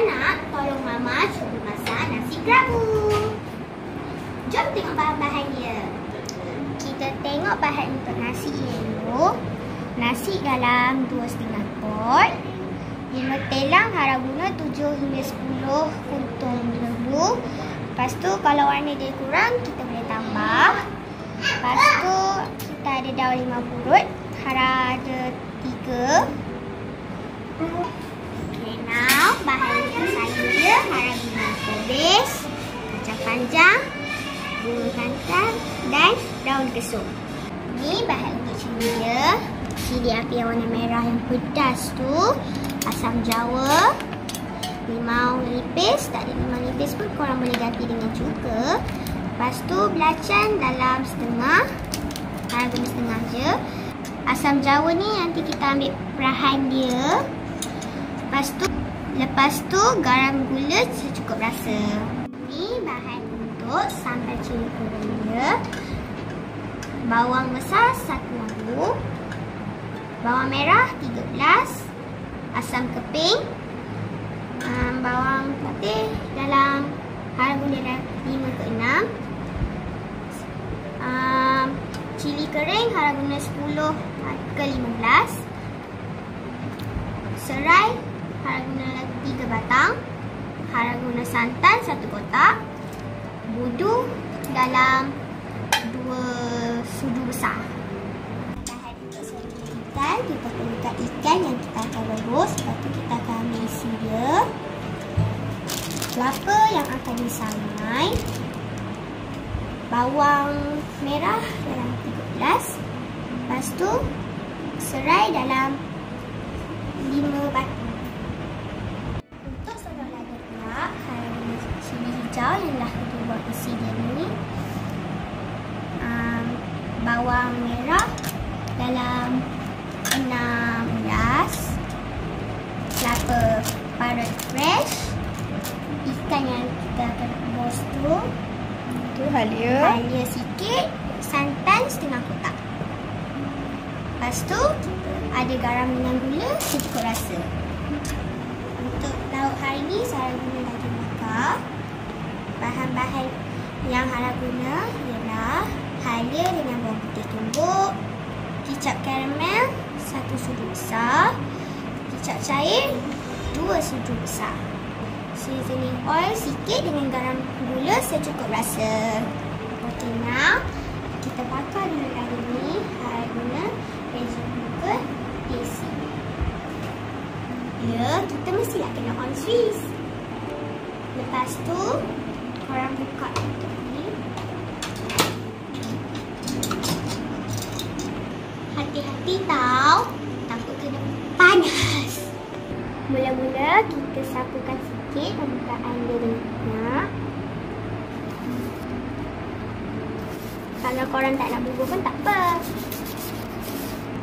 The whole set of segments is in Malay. anak-anak, tolong mama coba masak nasi kerabu. Jom tengok bahan-bahannya. Kita tengok bahan untuk nasi iaitu nasi dalam 2,5 pot, bunga telang harabuna 7 hingga 10 kuntung lembu. Lepas tu kalau warna dia kurang kita boleh tambah. Lepas tu kita ada daun limau purut, hara ada 3. Okay, now bahan sayur dia hara bunga kobis, kacang panjang, bunga santan dan daun kesum. Ini bahan untuk cili dia. Cili api yang warna merah yang pedas tu, asam jawa, limau nipis. Tak ada limau nipis pun korang boleh ganti dengan cuka. Lepas tu belacan dalam setengah, dalam setengah je. Asam jawa ni nanti kita ambil perahan dia. Lepas tu garam gula secukup rasa. Ini bahan untuk sambal cili kering dia. Bawang besar 1 lembu, bawang merah 13, asam keping, bawang putih dalam harguna 5 ke 6, cili kering harguna 10 ke 15, serai harguna 3 batang, harguna santan 1 kotak, budu dalam 2 sudu besar. Kita perlukan ikan yang kita akan rebus. Lepas tu kita akan ambil isi dia, kelapa yang akan disangai, bawang merah dalam 13, lepas tu serai dalam 5 batang. Untuk solok lada pula, kalau cili hijau yang dah kita buat isi dia ni, bawang merah dalam 16, kelapa parut fresh, ikan yang kita akan rebus tu, halia sikit, santan 1/2 kotak. Lepas tu ada garam dengan gula secukup rasa. Untuk lauk hari ni saya guna daging bakar. Bahan-bahan yang saya guna ialah halia dengan bawang putih tumbuk, kicap karamel 1 sudu besar, kicap cair 2 sudu besar, seasoning oil sikit dengan garam gula secukup rasa. Okay, now kita bakar dulu lagi ni. Saya guna reja muka desi. Ya, kita mestilah kena on Swiss. Lepas tu korang buka untuk ni. Hati-hati tau, takut kena panas. Mula-mula kita sapukan sikit permukaan dia dengan minyak. Kalau korang tak nak bubur pun tak apa.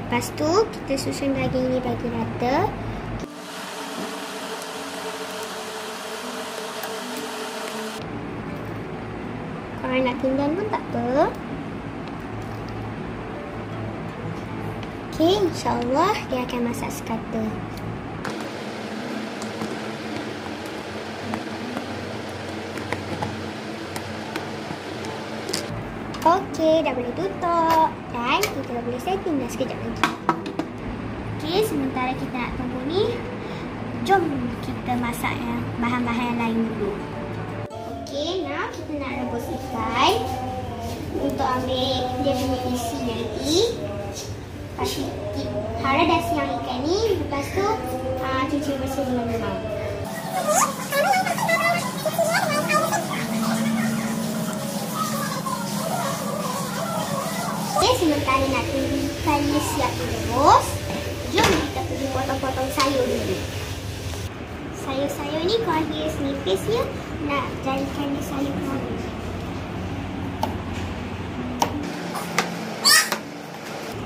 Lepas tu kita susun daging ni bagi rata. Korang nak pinggan pun tak apa. Okay, insyaAllah dia akan masak sekata. Okay, dah boleh tutup dan kita boleh setting dah sekejap lagi. Okay, sementara kita nak tunggu ni, jom kita masak bahan-bahan yang lain dulu. Okay, now kita nak rebus ikan untuk ambil dia punya isi nanti. Pasti hara dah siang ikan ni. Lepas tu cuci bersih dengan limau. Okay, sementara nak tunggu ikan ni siap direbus, jom kita pergi potong-potong sayur dulu. Sayur-sayur ni korang iris nipisnya, nak jadikan dia sayur kerabu.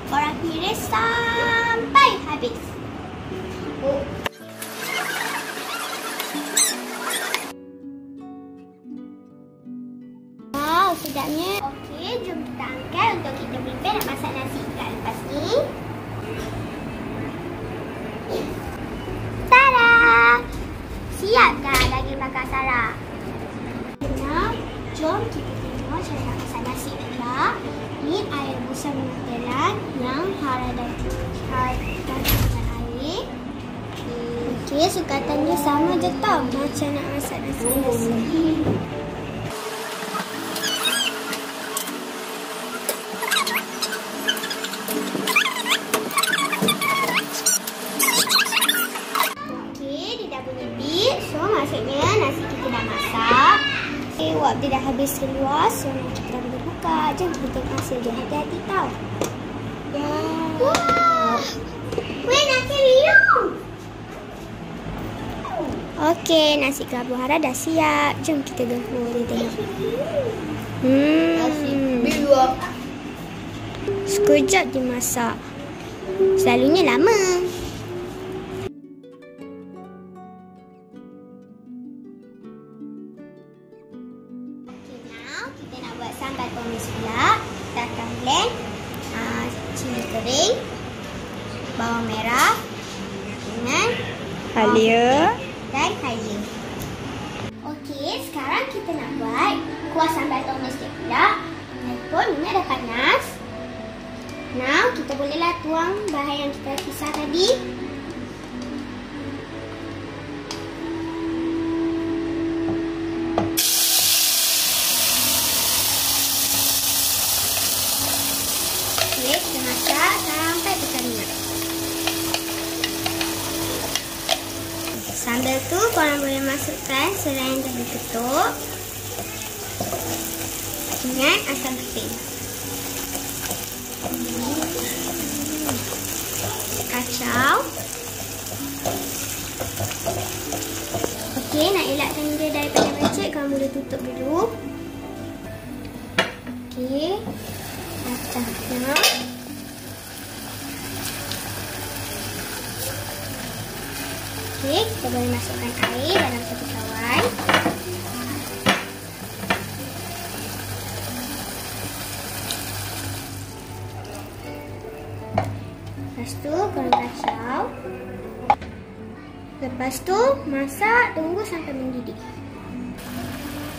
Korang iris sampai habis. Wow, sedapnya. Okey, jom kita angkat untuk kita prepare nak masak nasi ikan lepas ni. Tada! Siap. Saya suka tanya sama je tau macam nak masak nasi kerabu. Waktu dah habis keluar, so kita boleh buka. Jangan kita tengok hasil dia, hati-hati tau. Wah, weh nasi liung. Okey, nasi kerabu hara dah siap. Jom kita gempur dia tengok. Nasi liung. Sekejap dimasak. Selalunya lama. Cili kering, bawang merah dengan halia dan halia. Okey, sekarang kita nak buat kuah sambal tumis dia pula. Pun minyak dah panas. Now kita bolehlah tuang bahan yang kita kisar tadi. Sambal tu korang boleh masukkan serai yang dah diketuk dengan asam putih, kacau. Okey, nak elakkan dia daripada becek, korang boleh tutup dulu. Okey, dah. Okey, kita boleh masukkan air dalam satu cawan. Lepas tu, korang kacau. Lepas tu, masak, tunggu sampai mendidih.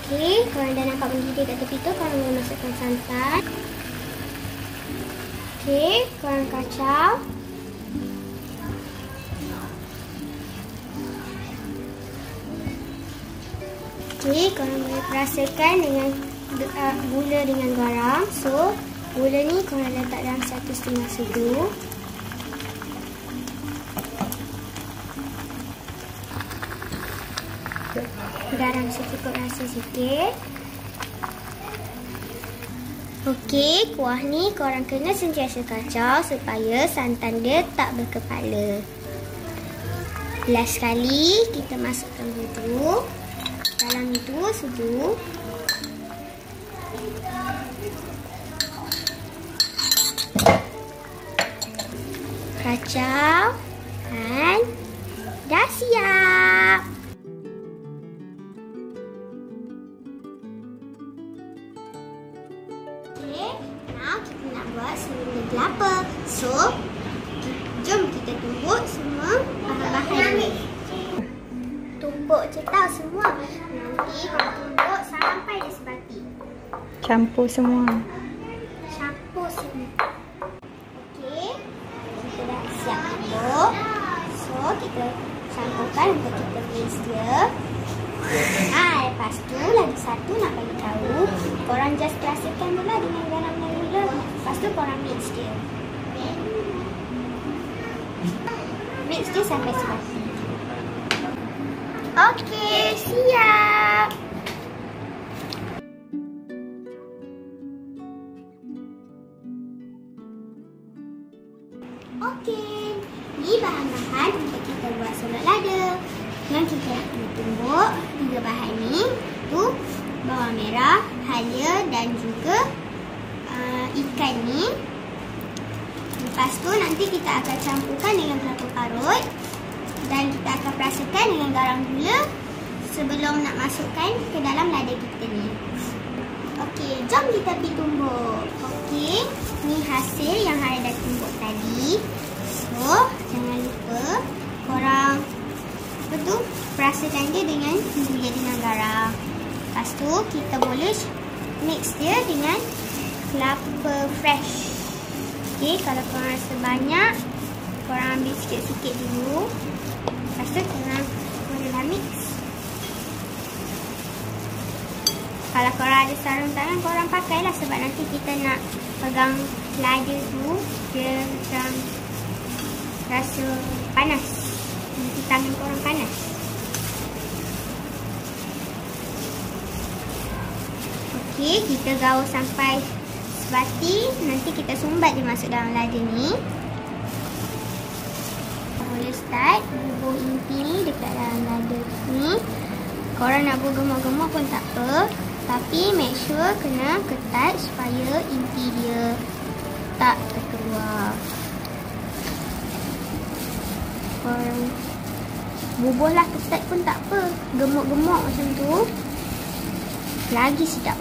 Okey, korang dah nampak mendidih kat tepi tu, korang boleh masukkan santan. Okey, korang kacau. Okey, korang boleh perasakan dengan gula dengan garam. So, gula ni korang letak dalam 1/2 sedu. Garam secukup rasa sikit. Okey, kuah ni korang kena sentiasa kacau supaya santan dia tak berkepala. Last sekali, kita masukkan budu. Dalam itu sedu. Kacau. Dan dah siap. Okay, now kita nak buat semula kelapa. So, jom kita tumbuk semua bahan-bahan ni. Tumbuk je tau semua. Nanti kalau tumbuk sampai dia sebati. Campur semua. Okey, kita dah siap tumbuk. So, kita campurkan untuk kita mix dia. Lepas tu lagi satu nak bagi tahu. Korang just perasakan mula dengan garam dan gula. Lepas tu korang mix dia. Mix dia sampai sebati. Okey, siap. Okey, ni bahan-bahan untuk kita buat solok lada. Yang kita nak tumbuk 3 bahan ni, tu bawang merah, halia dan juga ikan ni. Lepas tu nanti kita akan campurkan dengan kelapa parut. Dan kita akan perasakan dengan garam gula sebelum nak masukkan ke dalam lada kita ni. Okey, jom kita pergi tumbuk. Okey, ni hasil yang Hara dah tumbuk tadi. So, jangan lupa korang perasakan dia dengan gula dengan garam. Lepas tu, kita boleh mix dia dengan kelapa fresh. Okey, kalau korang rasa banyak Korang ambil sikit-sikit dulu. Lepas tu korang bolehlah mix. Kalau korang ada sarung tangan, korang pakailah sebab nanti kita nak pegang lada tu, dia macam rasa panas. Nanti tangan korang panas. Okey, kita gaul sampai sebati. Nanti kita sumbat dia masuk dalam lada ni. Boleh start bubur inti ni dekat dalam lada ni. Korang nak bergemuk-gemuk pun tak apa. Tapi make sure kena ketat supaya inti dia tak terkeluar. Bubuhlah ketat pun tak apa. Gemuk-gemuk macam tu lagi sedap.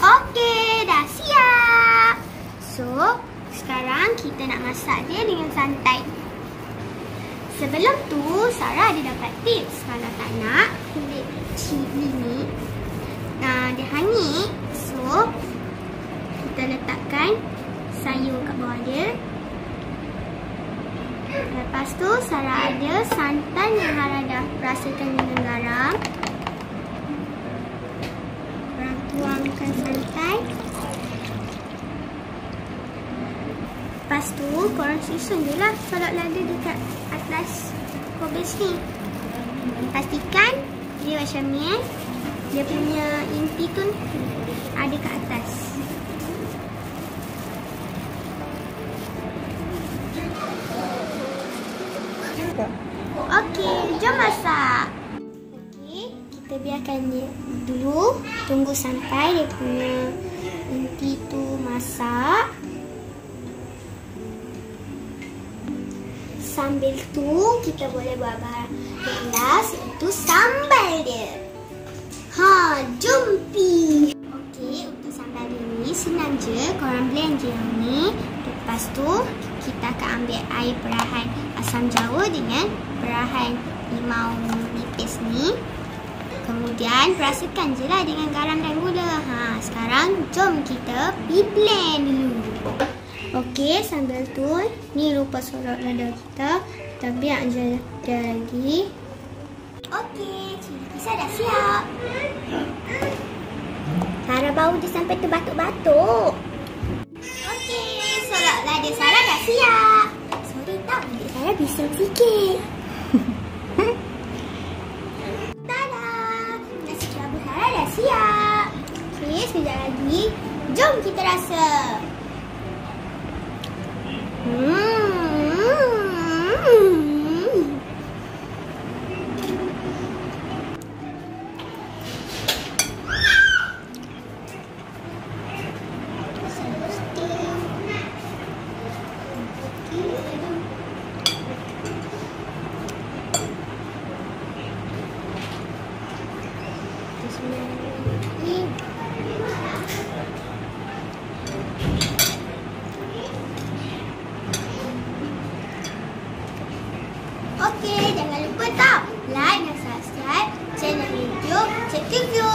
Okey, dah siap. So, sekarang kita nak masak dia dengan santan. Sebelum tu, Sarah ada dapat tips. Kalau tak nak kulit cili ni dia hangit, so kita letakkan sayur kat bawah dia. Lepas tu, Sarah ada santan yang Sarah dah rasakan dengan garam. Korang tuangkan santan. Lepas tu, korang susun je lah solok lada dekat atas kobis ni. Pastikan dia macam ni. Dia punya inti tu ada kat atas. Okey, jom masak. Okey, kita biarkan dia dulu. Tunggu sampai dia punya inti tu masak. Sambil tu, kita boleh buat bahan belas untuk sambal dia. Ha, jumpi. Okey, untuk sambal ini senang je. Korang blend je yang ni. Lepas tu, kita akan ambil air perahan asam jawa dengan perahan limau nipis ni. Kemudian, perasakan je lah dengan garam dan gula. Ha, sekarang jom kita blend dulu. Okey, sambil tu, ni rupa solok lada kita. Kita biar je dia lagi. Okey, cili kisar dah siap. Sarah bau dia sampai terbatuk-batuk. Okey, solok lada Sarah dah siap. Sorry tak, bilik Sarah bising sikit. Tada! Nasi kerabu Sarah dah siap. Okey, sekejap lagi. Jom kita rasa. Okey, jangan lupa tau like dan subscribe channel YouTube Cik Cucu.